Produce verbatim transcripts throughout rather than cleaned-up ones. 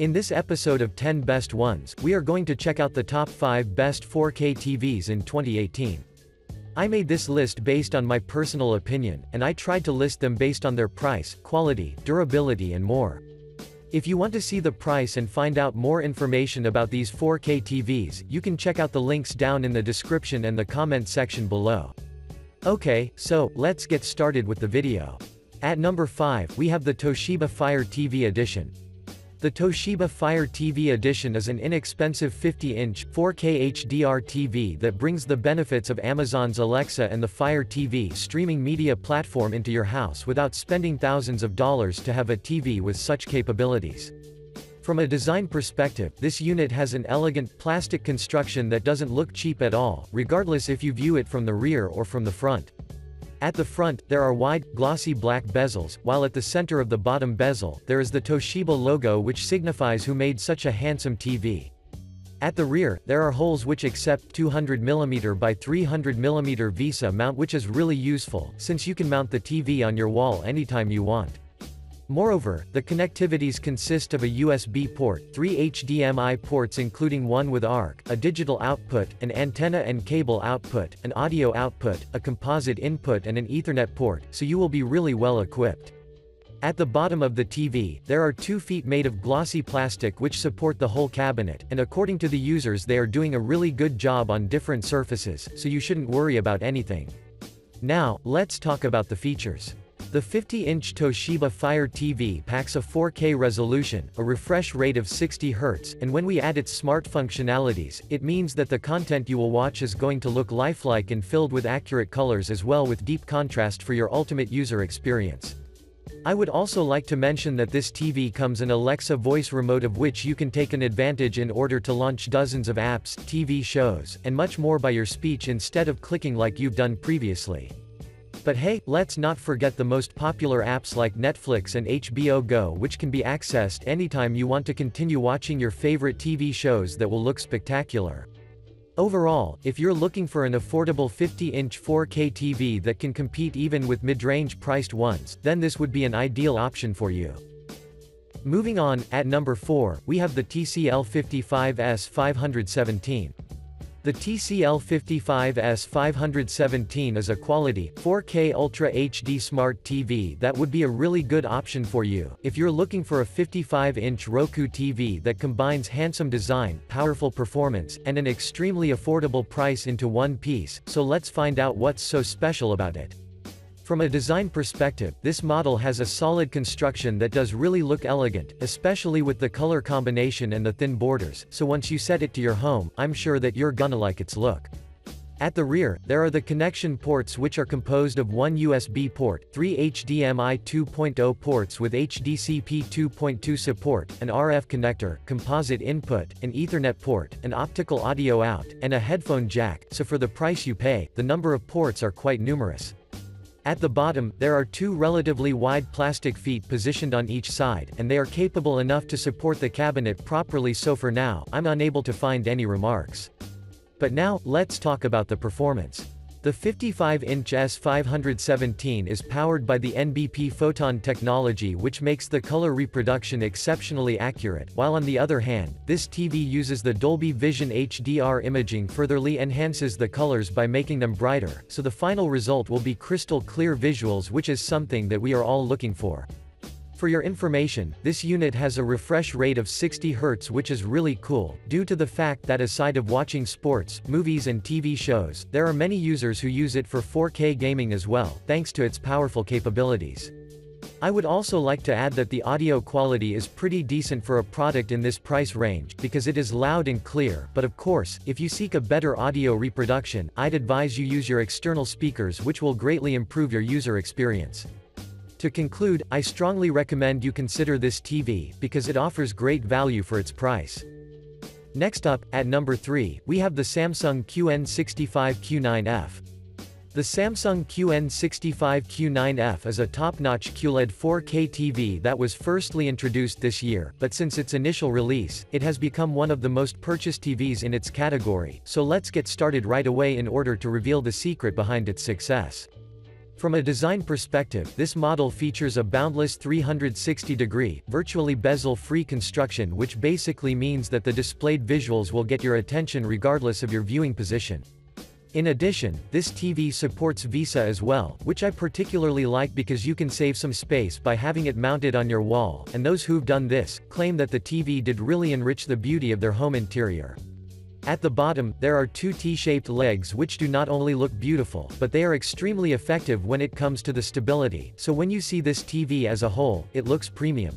In this episode of ten Best Ones, we are going to check out the top five best four K T Vs in twenty eighteen. I made this list based on my personal opinion, and I tried to list them based on their price, quality, durability and more. If you want to see the price and find out more information about these four K T Vs, you can check out the links down in the description and the comment section below. Okay, so, let's get started with the video. At number five, we have the Toshiba Fire T V Edition. The Toshiba Fire T V Edition is an inexpensive fifty inch, four K H D R T V that brings the benefits of Amazon's Alexa and the Fire T V streaming media platform into your house without spending thousands of dollars to have a T V with such capabilities. From a design perspective, this unit has an elegant plastic construction that doesn't look cheap at all, regardless if you view it from the rear or from the front. At the front, there are wide, glossy black bezels, while at the center of the bottom bezel, there is the Toshiba logo which signifies who made such a handsome T V. At the rear, there are holes which accept two hundred millimeter by three hundred millimeter Visa mount, which is really useful, since you can mount the T V on your wall anytime you want. Moreover, the connectivities consist of a U S B port, three H D M I ports including one with A R C, a digital output, an antenna and cable output, an audio output, a composite input and an Ethernet port, so you will be really well equipped. At the bottom of the T V, there are two feet made of glossy plastic which support the whole cabinet, and according to the users they are doing a really good job on different surfaces, so you shouldn't worry about anything. Now, let's talk about the features. The fifty inch Toshiba Fire T V packs a four K resolution, a refresh rate of sixty hertz, and when we add its smart functionalities, it means that the content you will watch is going to look lifelike and filled with accurate colors as well with deep contrast for your ultimate user experience. I would also like to mention that this T V comes an Alexa voice remote of which you can take an advantage in order to launch dozens of apps, T V shows, and much more by your speech instead of clicking like you've done previously. But hey, let's not forget the most popular apps like Netflix and H B O Go, which can be accessed anytime you want to continue watching your favorite T V shows that will look spectacular. Overall, if you're looking for an affordable fifty inch four K T V that can compete even with mid-range priced ones, then this would be an ideal option for you. Moving on, at number four, we have the T C L fifty-five S five seventeen. The T C L fifty-five S five seventeen is a quality, four K Ultra H D Smart T V that would be a really good option for you, if you're looking for a fifty-five inch Roku T V that combines handsome design, powerful performance, and an extremely affordable price into one piece, so let's find out what's so special about it. From a design perspective, this model has a solid construction that does really look elegant, especially with the color combination and the thin borders, so once you set it to your home, I'm sure that you're gonna like its look. At the rear, there are the connection ports which are composed of one U S B port, three H D M I two point oh ports with H D C P two point two support, an R F connector, composite input, an Ethernet port, an optical audio out, and a headphone jack, so for the price you pay, the number of ports are quite numerous. At the bottom, there are two relatively wide plastic feet positioned on each side, and they are capable enough to support the cabinet properly, so for now, I'm unable to find any remarks. But now, let's talk about the performance. The fifty-five inch S five seventeen is powered by the N B P Photon technology which makes the color reproduction exceptionally accurate, while on the other hand, this T V uses the Dolby Vision H D R imaging furtherly enhances the colors by making them brighter, so the final result will be crystal clear visuals, which is something that we are all looking for. For your information, this unit has a refresh rate of sixty hertz, which is really cool, due to the fact that aside of watching sports, movies and T V shows, there are many users who use it for four K gaming as well, thanks to its powerful capabilities. I would also like to add that the audio quality is pretty decent for a product in this price range, because it is loud and clear, but of course, if you seek a better audio reproduction, I'd advise you use your external speakers which will greatly improve your user experience. To conclude, I strongly recommend you consider this T V, because it offers great value for its price. Next up, at number three, we have the Samsung Q N sixty-five Q nine F. The Samsung Q N sixty-five Q nine F is a top-notch Q L E D four K T V that was firstly introduced this year, but since its initial release, it has become one of the most purchased T Vs in its category, so let's get started right away in order to reveal the secret behind its success. From a design perspective, this model features a boundless three hundred sixty degree, virtually bezel-free construction, which basically means that the displayed visuals will get your attention regardless of your viewing position. In addition, this T V supports VESA as well, which I particularly like because you can save some space by having it mounted on your wall, and those who've done this claim that the T V did really enrich the beauty of their home interior. At the bottom, there are two T-shaped legs which do not only look beautiful, but they are extremely effective when it comes to the stability, so when you see this T V as a whole, it looks premium.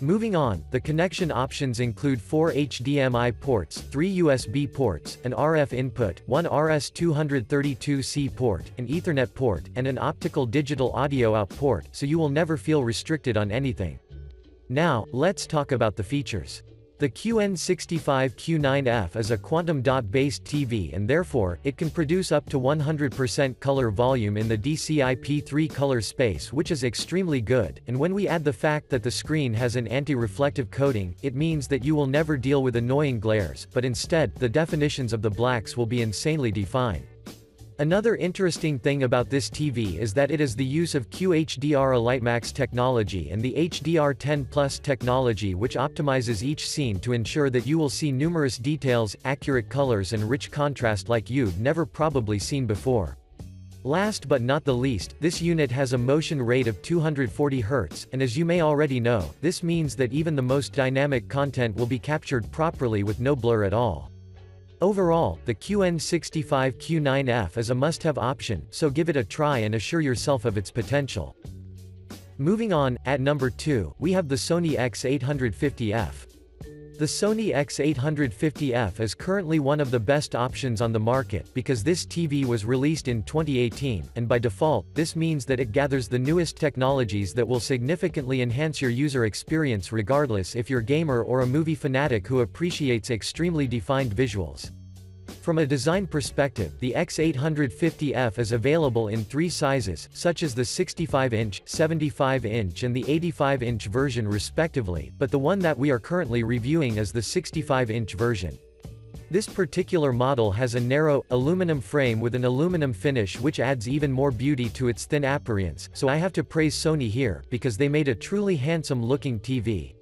Moving on, the connection options include four H D M I ports, three U S B ports, an R F input, one R S two thirty-two C port, an Ethernet port, and an optical digital audio out port, so you will never feel restricted on anything. Now, let's talk about the features. The Q N sixty-five Q nine F is a quantum dot-based T V and therefore, it can produce up to one hundred percent color volume in the D C I P three color space, which is extremely good, and when we add the fact that the screen has an anti-reflective coating, it means that you will never deal with annoying glares, but instead, the definitions of the blacks will be insanely defined. Another interesting thing about this T V is that it is the use of Q H D R Lightmax technology and the H D R ten plus technology, which optimizes each scene to ensure that you will see numerous details, accurate colors and rich contrast like you've never probably seen before. Last but not the least, this unit has a motion rate of two hundred forty hertz, and as you may already know, this means that even the most dynamic content will be captured properly with no blur at all. Overall, the Q N sixty-five Q nine F is a must-have option, so give it a try and assure yourself of its potential. Moving on, at number two, we have the Sony X eight fifty F. The Sony X eight fifty F is currently one of the best options on the market, because this T V was released in twenty eighteen, and by default, this means that it gathers the newest technologies that will significantly enhance your user experience regardless if you're a gamer or a movie fanatic who appreciates extremely defined visuals. From a design perspective, the X eight fifty F is available in three sizes, such as the sixty-five inch, seventy-five inch and the eighty-five inch version respectively, but the one that we are currently reviewing is the sixty-five inch version. This particular model has a narrow, aluminum frame with an aluminum finish which adds even more beauty to its thin appearance, so I have to praise Sony here, because they made a truly handsome-looking T V.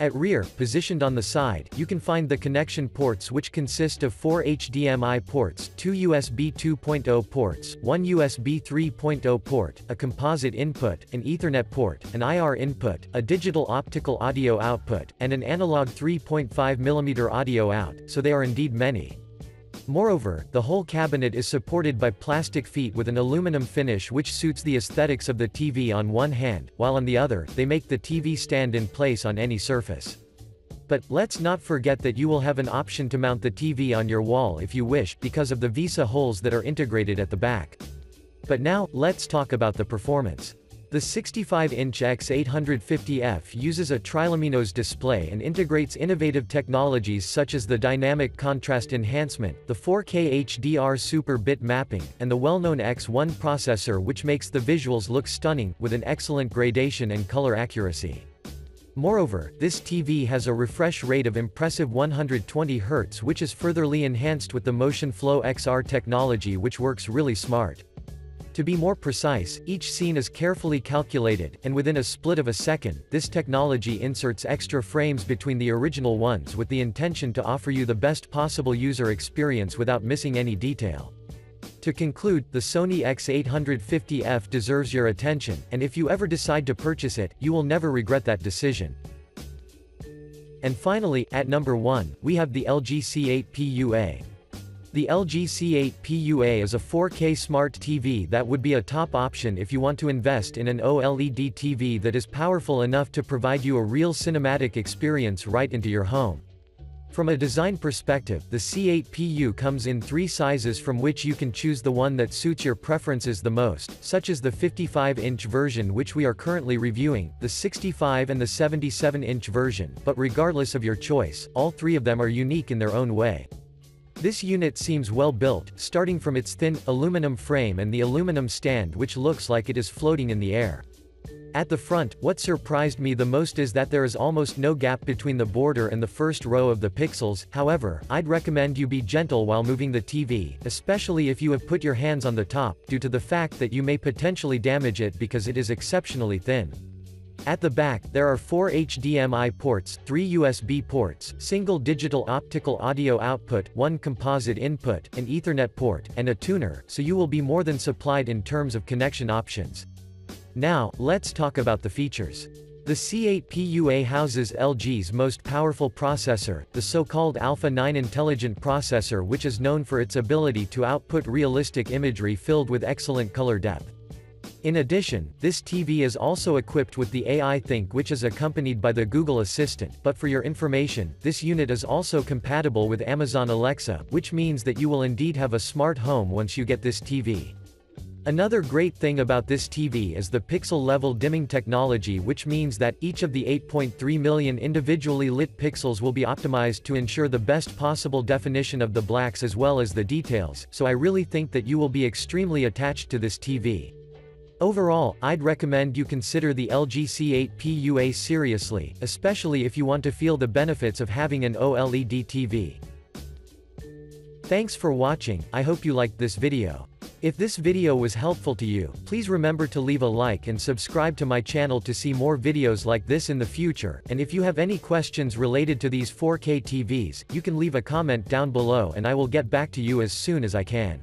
At rear, positioned on the side, you can find the connection ports which consist of four H D M I ports, two U S B two point oh ports, one U S B three point oh port, a composite input, an Ethernet port, an I R input, a digital optical audio output, and an analog three point five millimeter audio out, so they are indeed many. Moreover, the whole cabinet is supported by plastic feet with an aluminum finish which suits the aesthetics of the T V on one hand, while on the other, they make the T V stand in place on any surface. But, let's not forget that you will have an option to mount the T V on your wall if you wish, because of the VESA holes that are integrated at the back. But now, let's talk about the performance. The sixty-five inch X eight fifty F uses a Triluminos display and integrates innovative technologies such as the Dynamic Contrast Enhancement, the four K H D R Super Bit Mapping, and the well-known X one processor, which makes the visuals look stunning, with an excellent gradation and color accuracy. Moreover, this T V has a refresh rate of impressive one hundred twenty hertz, which is furtherly enhanced with the MotionFlow X R technology, which works really smart. To be more precise, each scene is carefully calculated, and within a split of a second, this technology inserts extra frames between the original ones with the intention to offer you the best possible user experience without missing any detail. To conclude, the Sony X eight fifty F deserves your attention, and if you ever decide to purchase it, you will never regret that decision. And finally, at number one, we have the L G C eight P U A. The L G C eight P U A is a four K smart T V that would be a top option if you want to invest in an OLED T V that is powerful enough to provide you a real cinematic experience right into your home. From a design perspective, the C eight P U comes in three sizes from which you can choose the one that suits your preferences the most, such as the fifty-five inch version which we are currently reviewing, the sixty-five and the seventy-seven inch version, but regardless of your choice, all three of them are unique in their own way. This unit seems well built, starting from its thin, aluminum frame and the aluminum stand which looks like it is floating in the air. At the front, what surprised me the most is that there is almost no gap between the border and the first row of the pixels. However, I'd recommend you be gentle while moving the T V, especially if you have put your hands on the top, due to the fact that you may potentially damage it because it is exceptionally thin. At the back, there are four H D M I ports, three U S B ports, single digital optical audio output, one composite input, an Ethernet port, and a tuner, so you will be more than supplied in terms of connection options. Now, let's talk about the features. The C eight P U A houses L G's most powerful processor, the so-called Alpha nine Intelligent Processor, which is known for its ability to output realistic imagery filled with excellent color depth. In addition, this T V is also equipped with the A I Think, which is accompanied by the Google Assistant, but for your information, this unit is also compatible with Amazon Alexa, which means that you will indeed have a smart home once you get this T V. Another great thing about this T V is the pixel-level dimming technology, which means that each of the eight point three million individually lit pixels will be optimized to ensure the best possible definition of the blacks as well as the details, so I really think that you will be extremely attached to this T V. Overall, I'd recommend you consider the L G C eight P U A seriously, especially if you want to feel the benefits of having an OLED T V. Thanks for watching, I hope you liked this video. If this video was helpful to you, please remember to leave a like and subscribe to my channel to see more videos like this in the future, and if you have any questions related to these four K T Vs, you can leave a comment down below and I will get back to you as soon as I can.